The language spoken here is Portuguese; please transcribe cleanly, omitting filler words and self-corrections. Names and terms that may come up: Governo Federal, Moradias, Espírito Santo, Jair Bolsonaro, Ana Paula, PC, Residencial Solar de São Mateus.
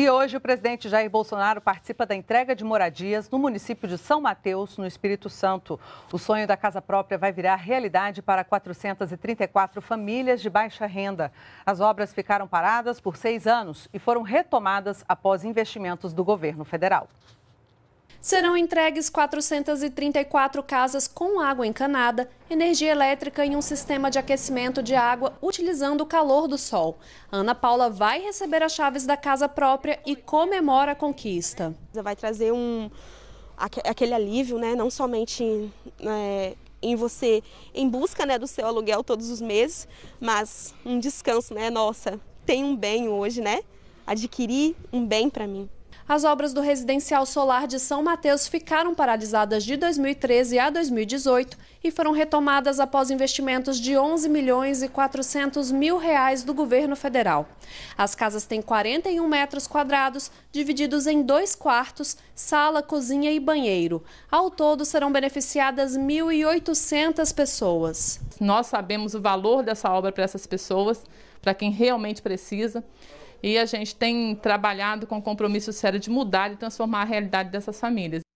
E hoje o presidente Jair Bolsonaro participa da entrega de moradias no município de São Mateus, no Espírito Santo. O sonho da casa própria vai virar realidade para 434 famílias de baixa renda. As obras ficaram paradas por 6 anos e foram retomadas após investimentos do governo federal. Serão entregues 434 casas com água encanada, energia elétrica e um sistema de aquecimento de água utilizando o calor do sol. Ana Paula vai receber as chaves da casa própria e comemora a conquista. Vai trazer aquele alívio, né? Não somente em você em busca do seu aluguel todos os meses, mas um descanso, né? Nossa, tem um bem hoje, né? Adquirir um bem para mim. As obras do Residencial Solar de São Mateus ficaram paralisadas de 2013 a 2018 e foram retomadas após investimentos de R$ 11.400.000 do governo federal. As casas têm 41 metros quadrados, divididos em 2 quartos, sala, cozinha e banheiro. Ao todo, serão beneficiadas 1.800 pessoas. Nós sabemos o valor dessa obra para essas pessoas, para quem realmente precisa. E a gente tem trabalhado com compromisso sério de mudar e transformar a realidade dessas famílias.